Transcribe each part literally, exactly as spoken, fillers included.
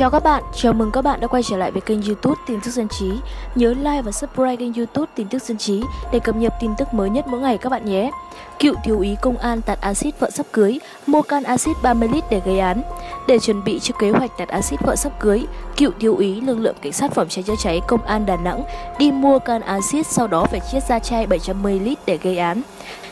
Chào các bạn, chào mừng các bạn đã quay trở lại với kênh YouTube Tin tức Dân Trí. Nhớ like và subscribe kênh YouTube Tin tức Dân Trí để cập nhật tin tức mới nhất mỗi ngày các bạn nhé. Cựu thiếu úy công an tạt axit vợ sắp cưới, mua can axit ba mươi lít để gây án. Để chuẩn bị cho kế hoạch tạt axit vợ sắp cưới, cựu thiếu úy lực lượng cảnh sát phòng cháy chữa cháy công an Đà Nẵng đi mua can axit sau đó phải chiết ra chai bảy trăm mi li lít để gây án.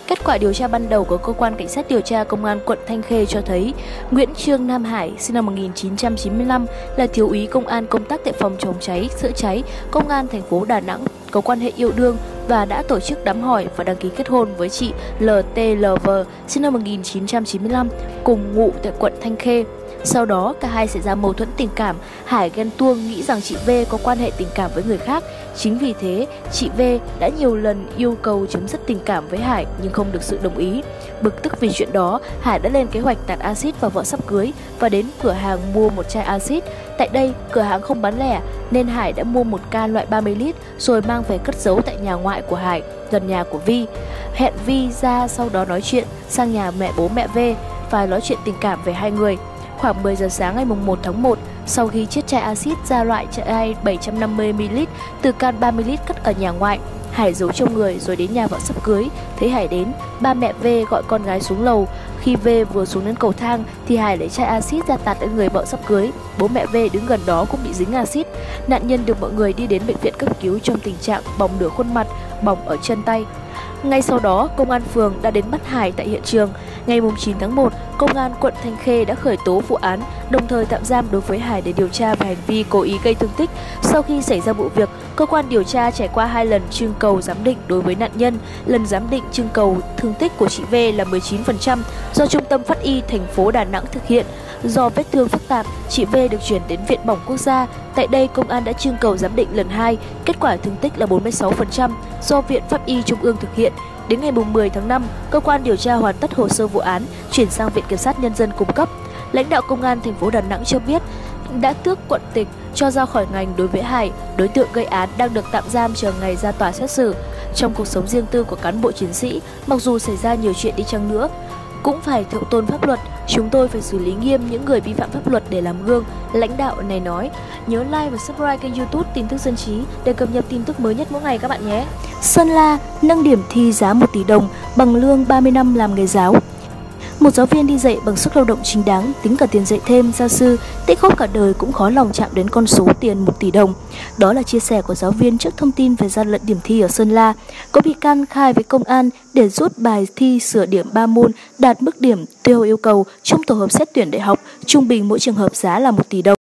Kết quả điều tra ban đầu của cơ quan cảnh sát điều tra công an quận Thanh Khê cho thấy Nguyễn Trương Nam Hải sinh năm một nghìn chín trăm chín mươi lăm là thiếu úy công an công tác tại phòng chống cháy, chữa cháy, công an thành phố Đà Nẵng, có quan hệ yêu đương và đã tổ chức đám hỏi và đăng ký kết hôn với chị lờ tê lờ vê sinh năm một nghìn chín trăm chín mươi lăm cùng ngụ tại quận Thanh Khê. Sau đó cả hai xảy ra mâu thuẫn tình cảm, Hải ghen tuông nghĩ rằng chị V có quan hệ tình cảm với người khác. Chính vì thế, chị V đã nhiều lần yêu cầu chấm dứt tình cảm với Hải nhưng không được sự đồng ý. Bực tức vì chuyện đó, Hải đã lên kế hoạch tạt axit vào vợ sắp cưới và đến cửa hàng mua một chai axit. Tại đây, cửa hàng không bán lẻ nên Hải đã mua một can loại ba mươi lít rồi mang về cất giấu tại nhà ngoại của Hải, gần nhà của Vi. Hẹn Vi ra sau đó nói chuyện sang nhà mẹ bố mẹ V và nói chuyện tình cảm về hai người. Khoảng mười giờ sáng ngày mùng một tháng một, sau khi chiết chai axit ra loại chai bảy trăm năm mươi mi li lít từ can ba mươi lít cất ở nhà ngoại, Hải giấu trong người rồi đến nhà vợ sắp cưới. Thấy Hải đến, ba mẹ V gọi con gái xuống lầu. Khi V vừa xuống đến cầu thang thì Hải lấy chai axit ra tạt lên người vợ sắp cưới. Bố mẹ V đứng gần đó cũng bị dính axit. Nạn nhân được mọi người đi đến bệnh viện cấp cứu trong tình trạng bỏng nửa khuôn mặt, bỏng ở chân tay. Ngay sau đó, công an phường đã đến bắt Hải tại hiện trường. Ngày chín tháng một, công an quận Thanh Khê đã khởi tố vụ án, đồng thời tạm giam đối với Hải để điều tra về hành vi cố ý gây thương tích. Sau khi xảy ra vụ việc, cơ quan điều tra trải qua hai lần trưng cầu giám định đối với nạn nhân. Lần giám định trưng cầu thương tích của chị V là mười chín phần trăm do Trung tâm Pháp y thành phố Đà Nẵng thực hiện. Do vết thương phức tạp, chị V được chuyển đến Viện bỏng quốc gia. Tại đây, công an đã trưng cầu giám định lần hai, kết quả thương tích là bốn mươi sáu phần trăm do Viện Pháp y Trung ương thực hiện. Đến ngày mười tháng năm, cơ quan điều tra hoàn tất hồ sơ vụ án, chuyển sang Viện Kiểm sát Nhân dân cung cấp. Lãnh đạo Công an thành phố Đà Nẵng cho biết đã tước quận tịch, cho ra khỏi ngành đối với Hải. Đối tượng gây án đang được tạm giam chờ ngày ra tòa xét xử. Trong cuộc sống riêng tư của cán bộ chiến sĩ, mặc dù xảy ra nhiều chuyện đi chăng nữa, cũng phải thượng tôn pháp luật. Chúng tôi phải xử lý nghiêm những người vi phạm pháp luật để làm gương, lãnh đạo này nói. Nhớ like và subscribe kênh YouTube Tin tức Dân Trí để cập nhật tin tức mới nhất mỗi ngày các bạn nhé. Sơn La nâng điểm thi giá một tỷ đồng bằng lương ba mươi năm làm nghề giáo. Một giáo viên đi dạy bằng sức lao động chính đáng, tính cả tiền dạy thêm, gia sư, tích góp cả đời cũng khó lòng chạm đến con số tiền một tỷ đồng. Đó là chia sẻ của giáo viên trước thông tin về gian lận điểm thi ở Sơn La. Có bị can khai với công an để rút bài thi sửa điểm ba môn đạt mức điểm theo yêu cầu trong tổ hợp xét tuyển đại học, trung bình mỗi trường hợp giá là một tỷ đồng.